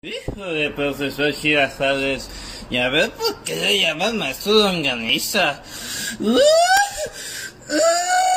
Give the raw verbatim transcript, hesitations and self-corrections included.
Hijo de profesor Girafales, ya ves por qué le llaman maestro longaniza. ¡Uh! ¡Uh!